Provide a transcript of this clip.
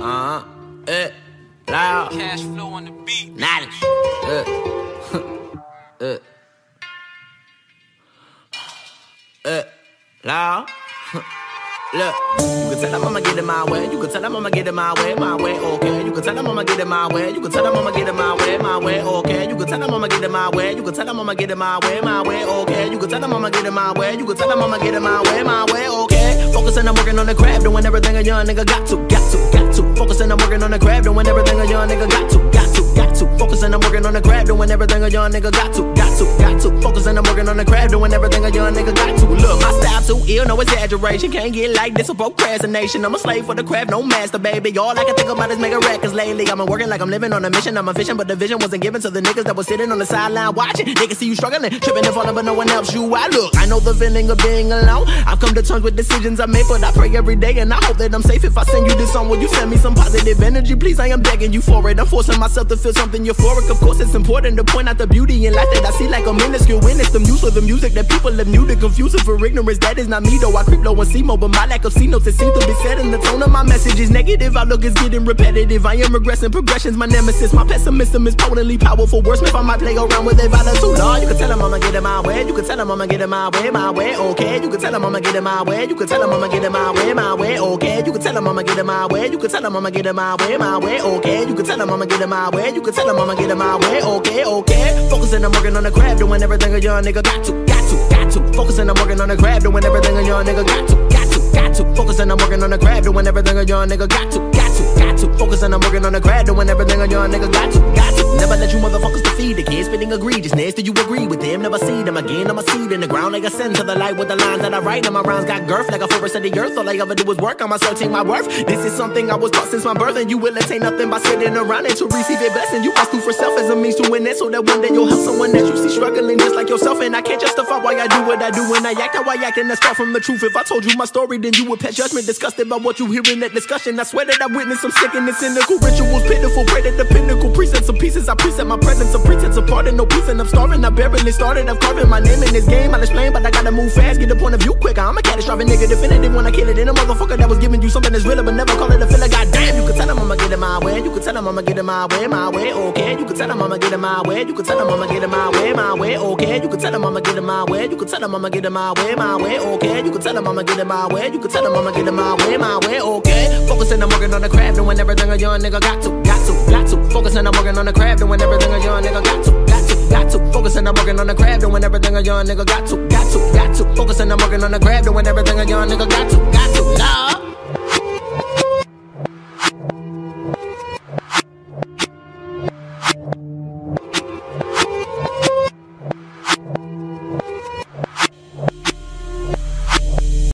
Loud. Cash flow on the beat. Knowledge. Loud. Look, you can tell them I'ma get it my way. You can tell them I'ma get it my way, okay. You can tell them I'ma get it my way. You can tell them I'ma get it my way, okay. You can tell them I'ma get it my way. You can tell them I'ma get it my way, okay. You can tell them I'ma get it my way. You can tell them I'ma get it my way, okay. Focusing on working on the crab, doing everything a young nigga got to, got to, got to. Focusing on working on the crab, doing everything a young nigga got to, got to, got to. Focusing on working on the crab, doing everything a young nigga got to, got to, got to. Focusing on working on the crab, doing everything a young nigga got to. Look, my style too ill, no exaggeration. Can't get like this, a procrastination. I'm a slave for the craft, no master, baby. All I can think about is making records lately. I've been working like I'm living on a mission. I'm a fishing, but the vision wasn't given to the niggas that was sitting on the sideline watching. Niggas see you struggling, tripping and falling, but no one helps you. I look, I know the feeling of being alone. I've come to terms with decisions I made, but I pray every day and I hope that I'm safe. If I send you this song, will you send me some positive energy, please? I am begging you for it. I'm forcing myself to feel something euphoric. Of course, it's important to point out the beauty in life that I see like a minuscule witness. The use of the music that people have new to confuse it for ignorance. That is not me, though. I creep low and see more, but my lack of C notes that seem to be set in the tone of my message is negative. I look is getting repetitive. I am regressing, progression's my nemesis. My pessimism is potently powerful. Wordsmith, I might play around with a violence too long. You can tell him I'ma get it my way. You can tell him I'ma get it my way, okay. You can tell him I'ma get it my way. You can tell him I'ma get it my way, okay. You can tell him I'ma get it my way. You can tell him I'ma get it my way, okay. You can tell him I'ma get it my way. You can tell him I'ma get it my way, okay, okay. Focusing, I'm working on the grab, doing everything a young nigga got to, got to, got to. Focusing, I'm working on the grab, doing everything a young nigga got to, got to. Got to focus and I'm working on the grab, doing everything a young nigga got to, got to, got to. Focus and I'm working on the grab, doing everything a young nigga got to, got to. Never let you motherfuckers defeat the kids, spitting egregiousness. Do you agree with them? Never see them again. I'm a seed in the ground, like a sin to the light with the lines that I write. And my rhymes got girth, like a forest of the earth. All I ever do was work on myself, take my worth. This is something I was taught since my birth, and you will attain nothing by sitting around it. To receive a blessing, you must do for self as a means to win it, so that one day you'll help someone that you see struggling just like yourself. And I can't justify why I do what I do, and I act how I act, and that's far from the truth. If I told you my story, then you would pass judgment, disgusted by what you hear in that discussion. I swear that I witnessed some sick and cynical rituals, pitiful, pray that the pinnacle presents some pieces. I present my presence, a pretense of pardon, no peace, and I'm starving. I barely started, I'm carving my name in this game. I'll explain, but I gotta move fast, get the point of view quicker. I'm a catastrophic nigga, definitive when I kill it. And a motherfucker that was giving you something that's realer, but never call it a filler. Goddamn, you can tell him I'ma get it my way. You can tell him I'ma get it my way, okay. You can tell him I'ma get it my way. You can tell him I'ma get it my way, okay. You can tell him I'ma get it my way. You can tell him I'ma get it my way, okay. You can tell him I'ma get it my way. You can tell them I'ma get it my way, okay. Focusing, I'm working on the craft, doing everything a young nigga got to, got to, got to. Focusing, I'm working on the craft, doing everything a young nigga got to, got to, got to. Focusing, I'm working on the craft, doing everything a young nigga got to, got to, got to. Focusing, I'm working on the craft, doing everything a young nigga got to, got to.